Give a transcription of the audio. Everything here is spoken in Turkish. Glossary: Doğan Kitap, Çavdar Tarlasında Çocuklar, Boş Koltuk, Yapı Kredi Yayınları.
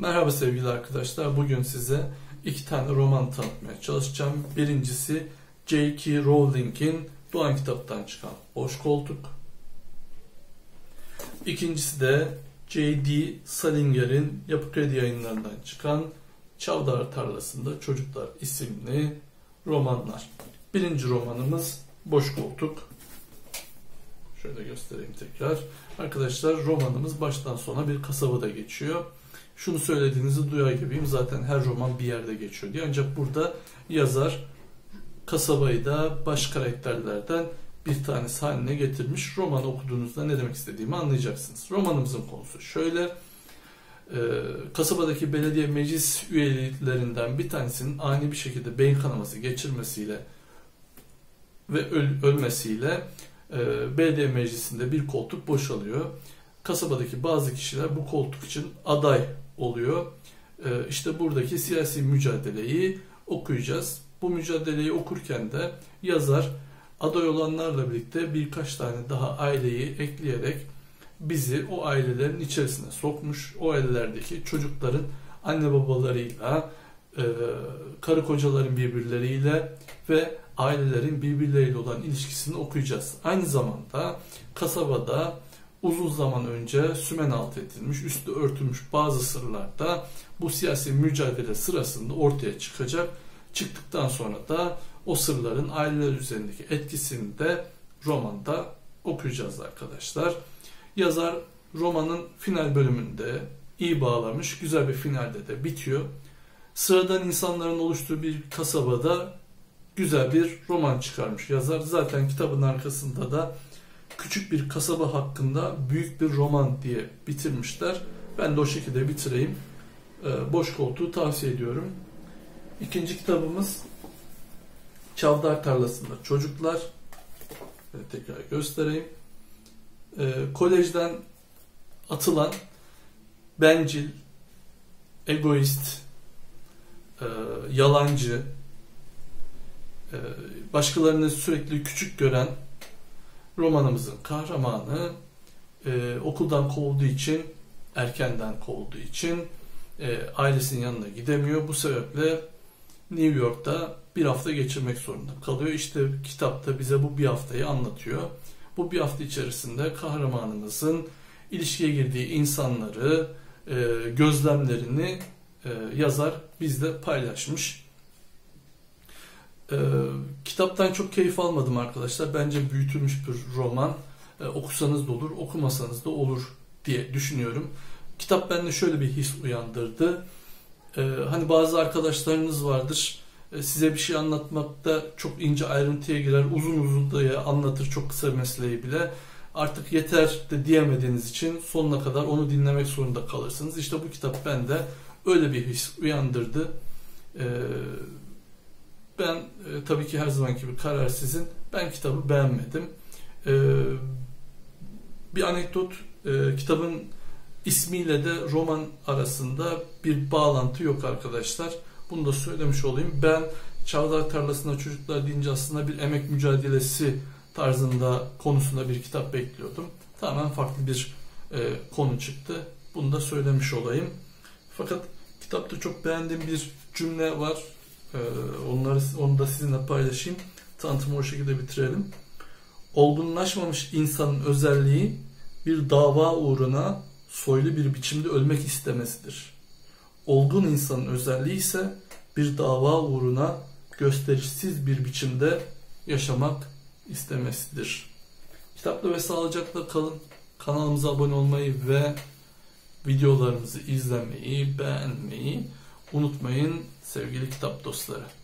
Merhaba sevgili arkadaşlar. Bugün size iki tane roman tanıtmaya çalışacağım. Birincisi J.K. Rowling'in Doğan kitaptan çıkan Boş Koltuk. İkincisi de J.D. Salinger'in Yapı Kredi Yayınlarından çıkan Çavdar Tarlasında Çocuklar isimli romanlar. Birinci romanımız Boş Koltuk. Şöyle göstereyim tekrar. Arkadaşlar romanımız baştan sona bir kasabada geçiyor. Şunu söylediğinizi duyar gibiyim. Zaten her roman bir yerde geçiyor diye. Ancak burada yazar kasabayı da baş karakterlerden bir tanesi haline getirmiş. Romanı okuduğunuzda ne demek istediğimi anlayacaksınız. Romanımızın konusu şöyle. Kasabadaki belediye meclis üyelerinden bir tanesinin ani bir şekilde beyin kanaması geçirmesiyle ve ölmesiyle belediye meclisinde bir koltuk boşalıyor. Kasabadaki bazı kişiler bu koltuk için aday oluyor. İşte buradaki siyasi mücadeleyi okuyacağız. Bu mücadeleyi okurken de yazar aday olanlarla birlikte birkaç tane daha aileyi ekleyerek bizi o ailelerin içerisine sokmuş. O ailelerdeki çocukların anne babalarıyla, karı kocaların birbirleriyle ve ailelerin birbirleriyle olan ilişkisini okuyacağız. Aynı zamanda kasabada uzun zaman önce sümen altı edilmiş, üstü örtülmüş bazı sırlar da bu siyasi mücadele sırasında ortaya çıkacak. Çıktıktan sonra da o sırların aileler üzerindeki etkisini de romanda okuyacağız arkadaşlar. Yazar romanın final bölümünde iyi bağlamış, güzel bir finalde de bitiyor. Sıradan insanların oluştuğu bir kasabada güzel bir roman çıkarmış yazar. Zaten kitabın arkasında da küçük bir kasaba hakkında büyük bir roman diye bitirmişler. Ben de o şekilde bitireyim. Boş Koltuğu tavsiye ediyorum. İkinci kitabımız Çavdar Tarlasında Çocuklar. Tekrar göstereyim. Kolejden atılan bencil, egoist, yalancı, başkalarını sürekli küçük gören romanımızın kahramanı okuldan kovulduğu için, erkenden kovulduğu için ailesinin yanına gidemiyor. Bu sebeple New York'ta bir hafta geçirmek zorunda kalıyor. İşte kitapta bize bu bir haftayı anlatıyor. Bu bir hafta içerisinde kahramanımızın ilişkiye girdiği insanları, gözlemlerini yazar bizle paylaşmış. Kitaptan çok keyif almadım arkadaşlar. Bence büyütülmüş bir roman. Okusanız da olur, okumasanız da olur diye düşünüyorum. Kitap bende şöyle bir his uyandırdı. Hani bazı arkadaşlarınız vardır. Size bir şey anlatmakta çok ince ayrıntıya girer, uzun uzun diye anlatır çok kısa meseleyi bile. Artık yeter de diyemediğiniz için sonuna kadar onu dinlemek zorunda kalırsınız. İşte bu kitap bende öyle bir his uyandırdı. Ben tabii ki her zamanki bir karar sizin. Ben kitabı beğenmedim. Bir anekdot, kitabın ismiyle de roman arasında bir bağlantı yok arkadaşlar. Bunu da söylemiş olayım. Ben Çavdar Tarlasında Çocuklar deyince aslında bir emek mücadelesi tarzında konusunda bir kitap bekliyordum. Tamamen farklı bir konu çıktı. Bunu da söylemiş olayım. Fakat kitapta çok beğendiğim bir cümle var. Onu da sizinle paylaşayım. Tanıtımı o şekilde bitirelim. Olgunlaşmamış insanın özelliği bir dava uğruna soylu bir biçimde ölmek istemesidir. Olgun insanın özelliği ise bir dava uğruna gösterişsiz bir biçimde yaşamak istemesidir. Kitapla ve sağlıcakla kalın. Kanalımıza abone olmayı ve videolarımızı izlemeyi, beğenmeyi unutmayın sevgili kitap dostları.